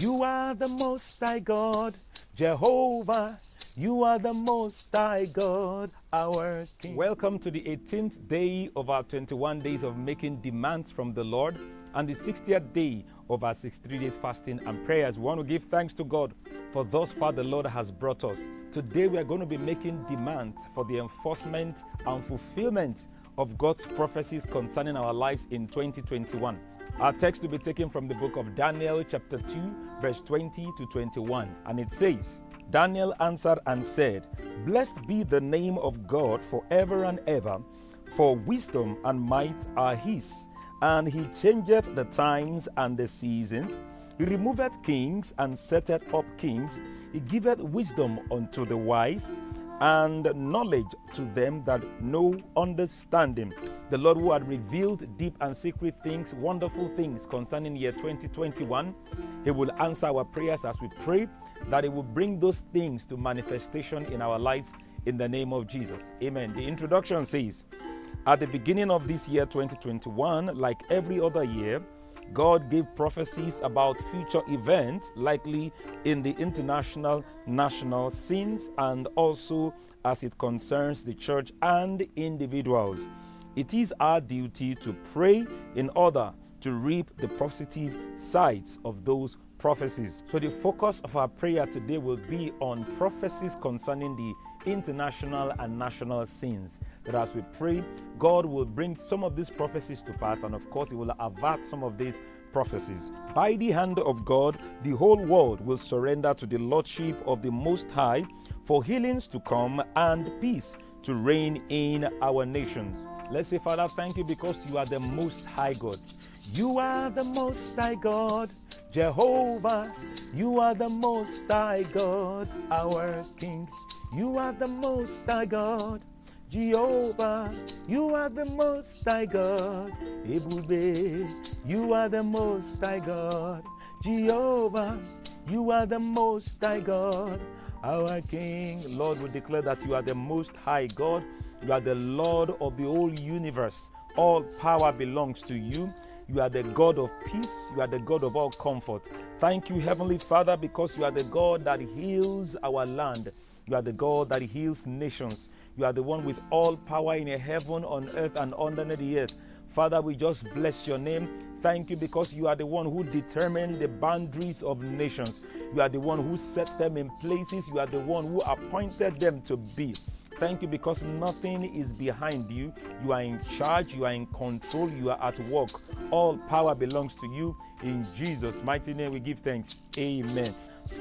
You are the Most High God, Jehovah. You are the Most High God, our King. Welcome to the 18th day of our 21 days of making demands from the Lord, and the 60th day of our 63 days fasting and prayers. We want to give thanks to God for thus far the Lord has brought us. Today we are going to be making demands for the enforcement and fulfillment of God's prophecies concerning our lives in 2021. Our text will be taken from the book of Daniel chapter 2 verse 20 to 21, and it says, Daniel answered and said, Blessed be the name of God forever and ever, for wisdom and might are his, and he changeth the times and the seasons. He removeth kings and setteth up kings. He giveth wisdom unto the wise, and knowledge to them that know understanding. The Lord who had revealed deep and secret things, wonderful things concerning year 2021, he will answer our prayers as we pray, that he will bring those things to manifestation in our lives in the name of Jesus. Amen. The introduction says, at the beginning of this year 2021, like every other year, God gave prophecies about future events, likely in the international, national scenes, and also as it concerns the church and individuals. It is our duty to pray in order to reap the positive sides of those prophecies. So the focus of our prayer today will be on prophecies concerning the international and national scenes, that as we pray, God will bring some of these prophecies to pass, and of course he will avert some of these prophecies. By the hand of God, the whole world will surrender to the Lordship of the Most High for healings to come and peace to reign in our nations. Let's say, Father, thank you because you are the Most High God. You are the Most High God, Jehovah. You are the Most High God, our King. You are the Most High God, Jehovah. You are the Most High God, Ebube. You are the Most High God, Jehovah. You are the Most High God, our King. Lord, we declare that you are the Most High God. You are the Lord of the whole universe. All power belongs to you. You are the God of peace. You are the God of all comfort. Thank you, Heavenly Father, because you are the God that heals our land. You are the God that heals nations. You are the one with all power in heaven, on earth, and underneath the earth. Father, we just bless your name. Thank you because you are the one who determines the boundaries of nations. You are the one who set them in places. You are the one who appointed them to be. Thank you because nothing is behind you. You are in charge. You are in control. You are at work. All power belongs to you. In Jesus' mighty name we give thanks. Amen.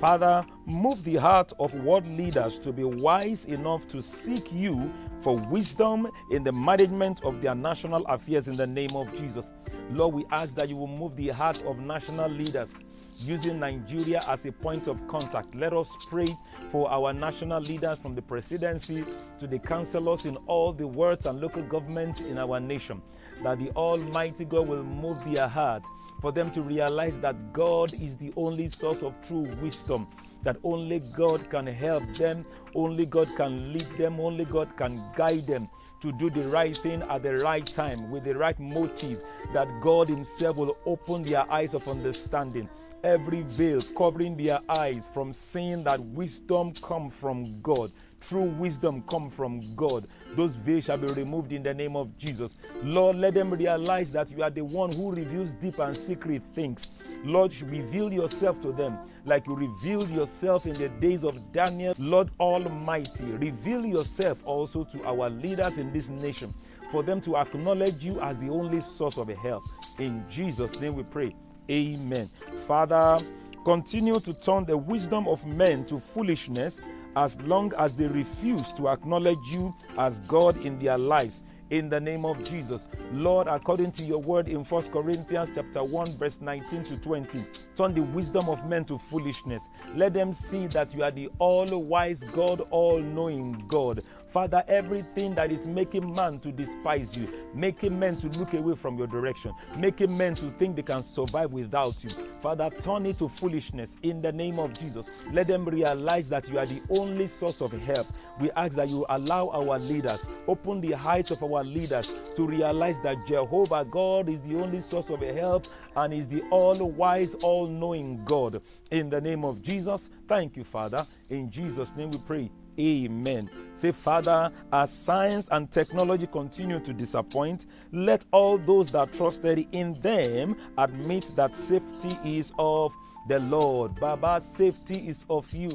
Father, move the heart of world leaders to be wise enough to seek you for wisdom in the management of their national affairs in the name of Jesus. Lord, we ask that you will move the heart of national leaders using Nigeria as a point of contact. Let us pray for our national leaders, from the presidency to the councillors in all the wards and local governments in our nation, that the Almighty God will move their heart for them to realize that God is the only source of true wisdom, that only God can help them, only God can lead them, only God can guide them to do the right thing at the right time with the right motive, that God himself will open their eyes of understanding. Every veil covering their eyes from seeing that wisdom come from God, true wisdom come from God. Those veils shall be removed in the name of Jesus. Lord, let them realize that you are the one who reveals deep and secret things. Lord, reveal yourself to them like you revealed yourself in the days of Daniel. Lord Almighty, reveal yourself also to our leaders in this nation, for them to acknowledge you as the only source of help. In Jesus' name we pray. Amen. Father, continue to turn the wisdom of men to foolishness as long as they refuse to acknowledge you as God in their lives. In the name of Jesus. Lord, according to your word in 1 Corinthians chapter 1 verse 19 to 20, turn the wisdom of men to foolishness. Let them see that you are the all-wise God, all-knowing God. Father, everything that is making man to despise you, making men to look away from your direction, making men to think they can survive without you, Father, turn it to foolishness in the name of Jesus. Let them realize that you are the only source of help. We ask that you allow our leaders, open the eyes of our leaders to realize that Jehovah God is the only source of help and is the all-wise, all-knowing God. In the name of Jesus, thank you, Father. In Jesus' name we pray. Amen. Say, Father, as science and technology continue to disappoint, let all those that trusted in them admit that safety is of the Lord. Baba, safety is of you.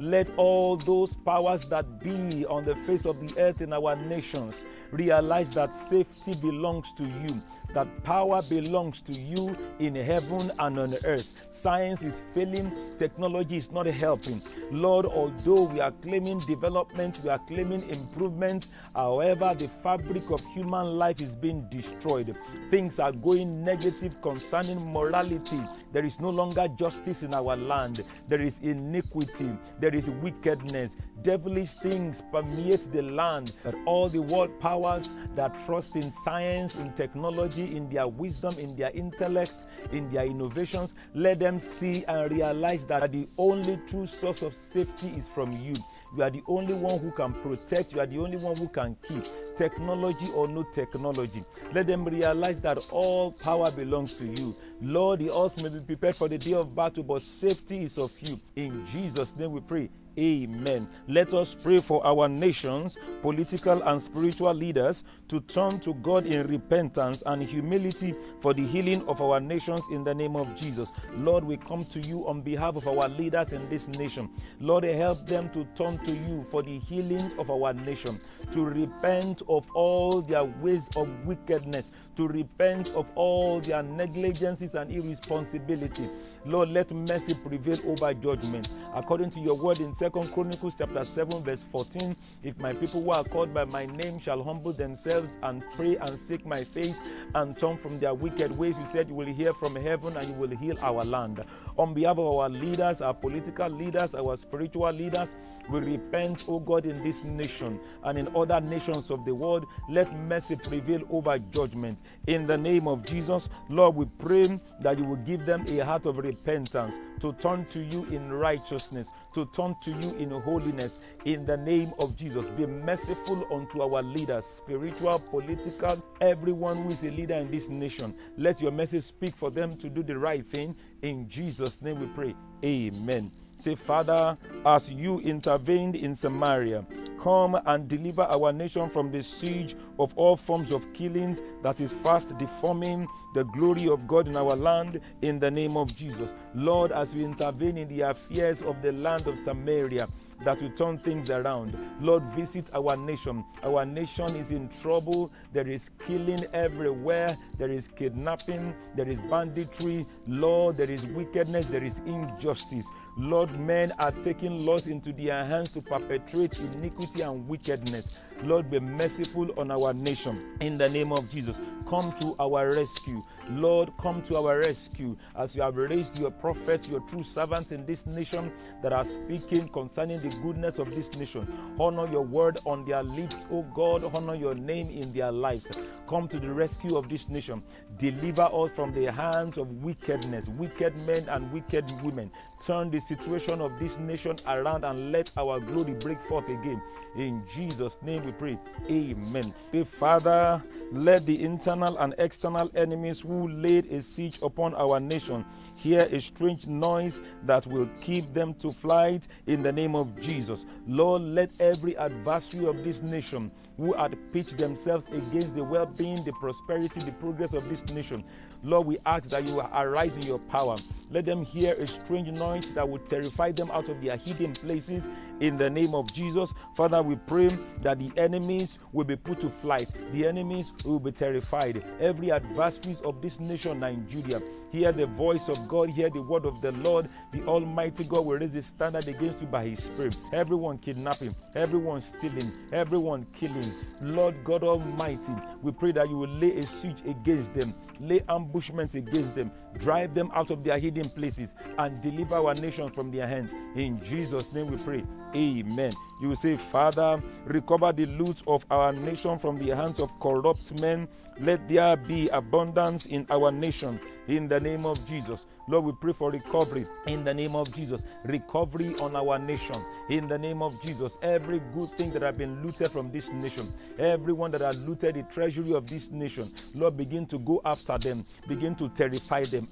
Let all those powers that be on the face of the earth in our nations realize that safety belongs to you, that power belongs to you in heaven and on earth. Science is failing, technology is not helping. Lord, although we are claiming development, we are claiming improvement, however, the fabric of human life is being destroyed. Things are going negative concerning morality. There is no longer justice in our land. There is iniquity. There is wickedness. Devilish things permeate the land. That all the world powers that trust in science, in technology, in their wisdom, in their intellect, in their innovations, let them see and realize that the only true source of safety is from you. You are the only one who can protect. You are the only one who can keep. Technology or no technology, let them realize that all power belongs to you. Lord, the earth may be prepared for the day of battle, but safety is of you. In Jesus' name we pray. Amen. Let us pray for our nations, political and spiritual leaders to turn to God in repentance and humility for the healing of our nations in the name of Jesus. Lord, we come to you on behalf of our leaders in this nation. Lord, help them to turn to you for the healing of our nation, to repent of all their ways of wickedness, to repent of all their negligences and irresponsibility. Lord, let mercy prevail over judgment. According to your word in 2 Chronicles chapter 7 verse 14, if my people who are called by my name shall humble themselves and pray and seek my face and turn from their wicked ways, you said you will hear from heaven and you will heal our land. On behalf of our leaders, our political leaders, our spiritual leaders, we repent, O God, in this nation and in other nations of the world. Let mercy prevail over judgment. In the name of Jesus, Lord, we pray that you will give them a heart of repentance to turn to you in righteousness, to turn to you in holiness. In the name of Jesus, be merciful unto our leaders, spiritual, political, everyone who is a leader in this nation. Let your mercy speak for them to do the right thing. In Jesus' name we pray. Amen. Say, Father, as you intervened in Samaria, come and deliver our nation from the siege of all forms of killings that is fast deforming the glory of God in our land, in the name of Jesus. Lord, as you intervene in the affairs of the land of Samaria, that you turn things around. Lord, visit our nation. Our nation is in trouble. There is killing everywhere. There is kidnapping. There is banditry. Lord, there is wickedness. There is injustice. Lord, men are taking laws into their hands to perpetrate iniquity and wickedness. Lord, be merciful on our nation. In the name of Jesus, come to our rescue. Lord, come to our rescue. As you have raised your prophets, your true servants in this nation that are speaking concerning the goodness of this nation, honor your word on their lips, O God. Honor your name in their lives. Come to the rescue of this nation. Deliver us from the hands of wickedness, wicked men and wicked women. Turn the situation of this nation around and let our glory break forth again. In Jesus' name we pray. Amen. Dear Father, let the internal and external enemies who laid a siege upon our nation hear a strange noise that will keep them to flight in the name of Jesus. Lord, let every adversary of this nation who had pitched themselves against the well-being, the prosperity, the progress of this nation, Lord, we ask that you arise in your power. Let them hear a strange noise that will terrify them out of their hidden places in the name of Jesus. Father, we pray that the enemies will be put to flight. The enemies will be terrified. Every adversary of this nation, Nigeria, hear the voice of God, hear the word of the Lord. The Almighty God will raise a standard against you by his Spirit. Everyone kidnapping, everyone stealing, everyone killing. Lord God Almighty, we pray that you will lay a siege against them, lay ambushments against them, drive them out of their hidden places, and deliver our nation from their hands. In Jesus' name we pray. Amen. You will say, Father, recover the loot of our nation from the hands of corrupt men. Let there be abundance in our nation. in the name of Jesus. Lord, we pray for recovery in the name of Jesus. Recovery on our nation in the name of Jesus. Every good thing that have been looted from this nation, everyone that has looted the treasury of this nation, Lord, begin to go after them, begin to terrify them,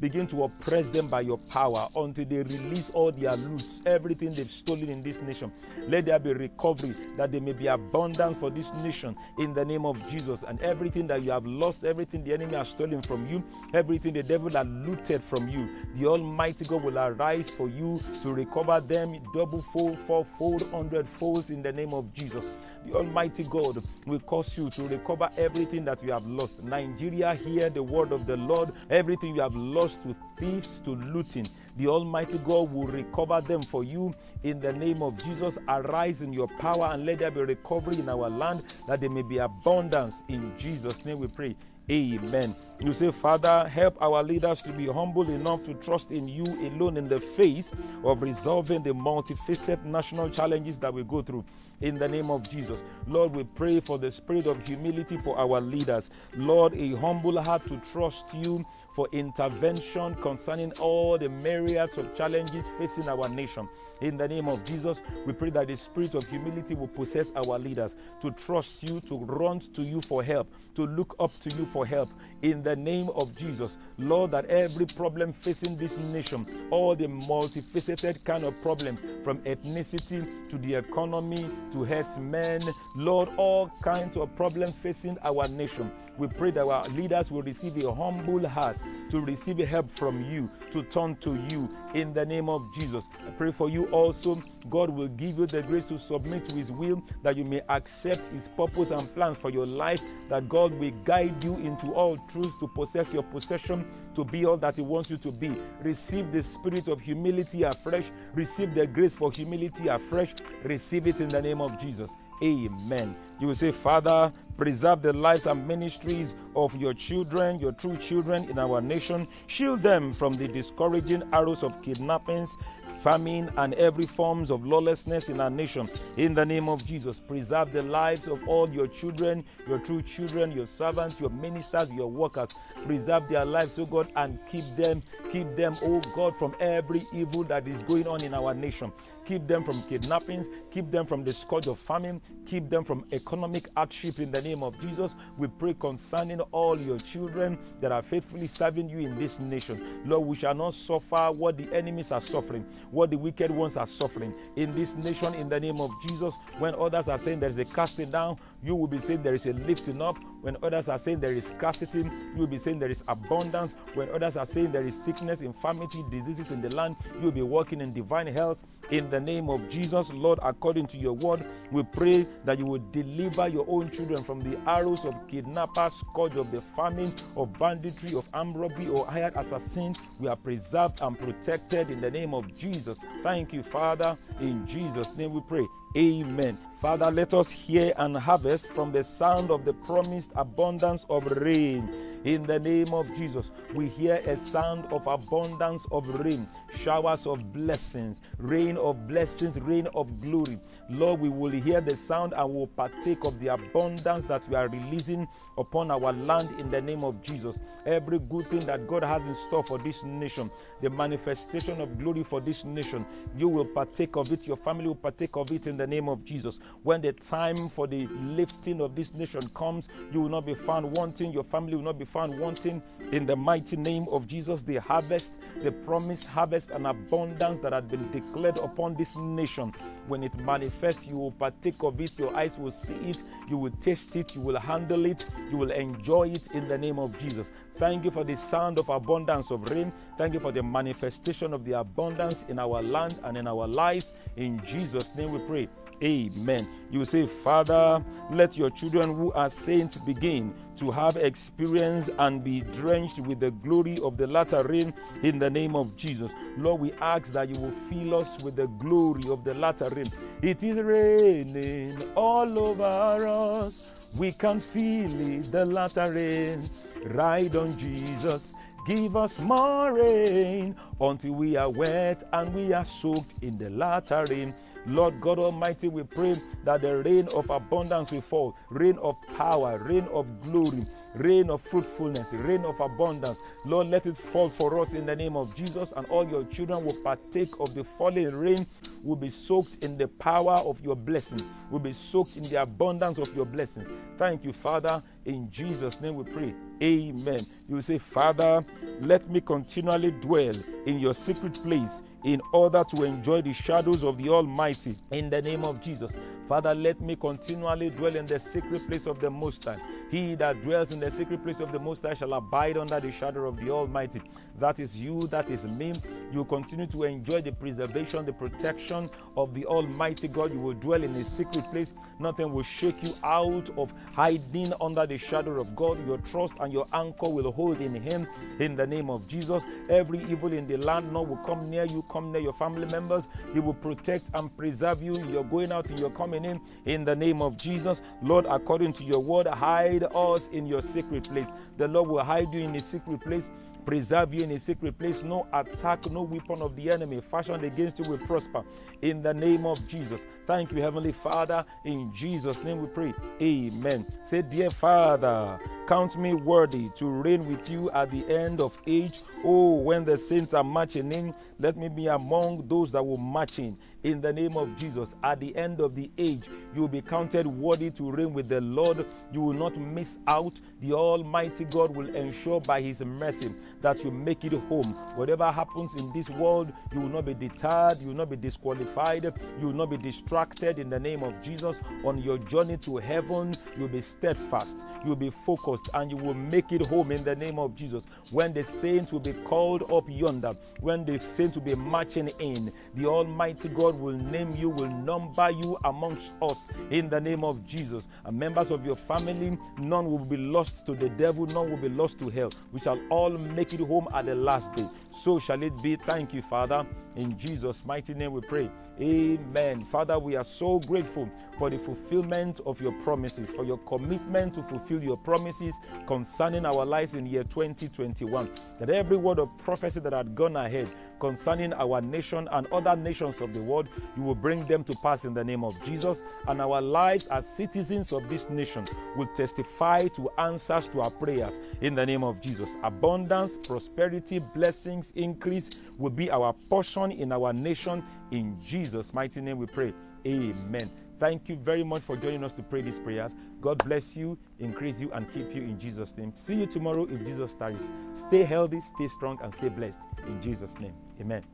begin to oppress them by your power until they release all their loots, everything they've stolen in this nation. Let there be recovery, that there may be abundance for this nation in the name of Jesus. And everything that you have lost, everything the enemy has stolen from you, everything the devil has looted from you, the Almighty God will arise for you to recover them double fold, fourfold, hundredfold in the name of Jesus. The Almighty God will cause you to recover everything that you have lost. Nigeria, hear the word of the Lord. Everything you have lost to thieves, to looting, the Almighty God will recover them for you in the name of Jesus. Arise in your power and let there be recovery in our land, that there may be abundance. In Jesus' name we pray. Amen. You say, Father, help our leaders to be humble enough to trust in you alone in the face of resolving the multifaceted national challenges that we go through in the name of Jesus. Lord, we pray for the spirit of humility for our leaders. Lord, a humble heart to trust you for intervention concerning all the myriads of challenges facing our nation. In the name of Jesus, we pray that the spirit of humility will possess our leaders to trust you, to run to you for help, to look up to you for help. In the name of Jesus, Lord, that every problem facing this nation, all the multifaceted kind of problem, from ethnicity to the economy to health men, Lord, all kinds of problems facing our nation, we pray that our leaders will receive a humble heart to receive help from you, to turn to you in the name of Jesus. I pray for you also, God will give you the grace to submit to his will, that you may accept his purpose and plans for your life, that God will guide you into all truth to possess your possession, to be all that he wants you to be. Receive the spirit of humility afresh. Receive the grace for humility afresh. Receive it in the name of Jesus. Amen. You will say, Father, preserve the lives and ministries of your children, your true children in our nation. Shield them from the discouraging arrows of kidnappings, famine, and every forms of lawlessness in our nation. In the name of Jesus, preserve the lives of all your children, your true children, your servants, your ministers, your workers. Preserve their lives, oh God, and keep them, oh God, from every evil that is going on in our nation. Keep them from kidnappings, keep them from the scourge of famine, keep them from economic hardship in the name of Jesus. We pray concerning all your children that are faithfully serving you in this nation. Lord, we shall not suffer what the enemies are suffering, what the wicked ones are suffering in this nation in the name of Jesus. When others are saying there is a casting down, you will be saying there is a lifting up. When others are saying there is scarcity, you will be saying there is abundance. When others are saying there is sickness, infirmity, diseases in the land, you will be walking in divine health. In the name of Jesus, Lord, according to your word, we pray that you will deliver your own children from the arrows of kidnappers, scourge of the famine, of banditry, of armed robbery, or hired assassins. We are preserved and protected in the name of Jesus. Thank you, Father. In Jesus' name we pray. Amen. Father, let us hear and harvest from the sound of the promised abundance of rain. In the name of Jesus, we hear a sound of abundance of rain, showers of blessings, rain of blessings, rain of glory. Lord, we will hear the sound and will partake of the abundance that we are releasing upon our land in the name of Jesus. Every good thing that God has in store for this nation, the manifestation of glory for this nation, you will partake of it, your family will partake of it in the name of Jesus. When the time for the lifting of this nation comes, you will not be found wanting, your family will not be found wanting. In the mighty name of Jesus, the harvest, the promised harvest and abundance that had been declared upon this nation, when it manifests, you will partake of it, your eyes will see it, you will taste it, you will handle it, you will enjoy it in the name of Jesus. Thank you for the sound of abundance of rain. Thank you for the manifestation of the abundance in our land and in our lives. In Jesus' name we pray. Amen. You say, Father, let your children who are saints begin to have experience and be drenched with the glory of the latter rain in the name of Jesus. Lord, we ask that you will fill us with the glory of the latter rain. It is raining all over us. We can feel it, the latter rain. Ride on Jesus. Give us more rain until we are wet and we are soaked in the latter rain. Lord God Almighty, we pray that the rain of abundance will fall, rain of power, rain of glory, rain of fruitfulness, rain of abundance. Lord, let it fall for us in the name of Jesus, and all your children will partake of the falling rain, will be soaked in the power of your blessings, will be soaked in the abundance of your blessings. Thank you, Father. In Jesus' name we pray. Amen. You will say, Father, let me continually dwell in your secret place in order to enjoy the shadows of the Almighty. In the name of Jesus. Father, let me continually dwell in the secret place of the Most High. He that dwells in the secret place of the Most High shall abide under the shadow of the Almighty. That is you, that is me. You continue to enjoy the preservation, the protection of the Almighty God. You will dwell in a secret place. Nothing will shake you out of hiding under the shadow of God. Your trust and your anchor will hold in him. In the name of Jesus, every evil in the land none will come near you, come near your family members. He will protect and preserve you. You're going out and you're coming in the name of Jesus. Lord, according to your word, hide us in your secret place. The Lord will hide you in his secret place, preserve you in a secret place. No attack, no weapon of the enemy fashioned against you will prosper. In the name of Jesus. Thank you, Heavenly Father. In Jesus' name we pray. Amen. Say, dear Father, count me worthy to reign with you at the end of age. Oh, when the saints are marching in, let me be among those that will march in. In the name of Jesus, at the end of the age, you will be counted worthy to reign with the Lord. You will not miss out. The Almighty God will ensure by his mercy that you make it home. Whatever happens in this world, you will not be deterred, you will not be disqualified, you will not be distracted in the name of Jesus. On your journey to heaven, you will be steadfast, you will be focused, and you will make it home in the name of Jesus. When the saints will be called up yonder, when the saints will be marching in, the Almighty God will name you, will number you amongst us in the name of Jesus. And members of your family, none will be lost to the devil, none will be lost to hell. We shall all make it home at the last day. So shall it be. Thank you, Father. In Jesus' mighty name we pray. Amen. Father, we are so grateful for the fulfillment of your promises, for your commitment to fulfill your promises concerning our lives in year 2021. That every word of prophecy that had gone ahead concerning our nation and other nations of the world, you will bring them to pass in the name of Jesus. And our lives as citizens of this nation will testify to answers to our prayers in the name of Jesus. Abundance, prosperity, blessings, increase will be our portion in our nation. In Jesus' mighty name we pray. Amen. Thank you very much for joining us to pray these prayers. God bless you, increase you, and keep you in Jesus' name. See you tomorrow if Jesus tarries. Stay healthy, stay strong, and stay blessed. In Jesus' name, amen.